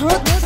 छो।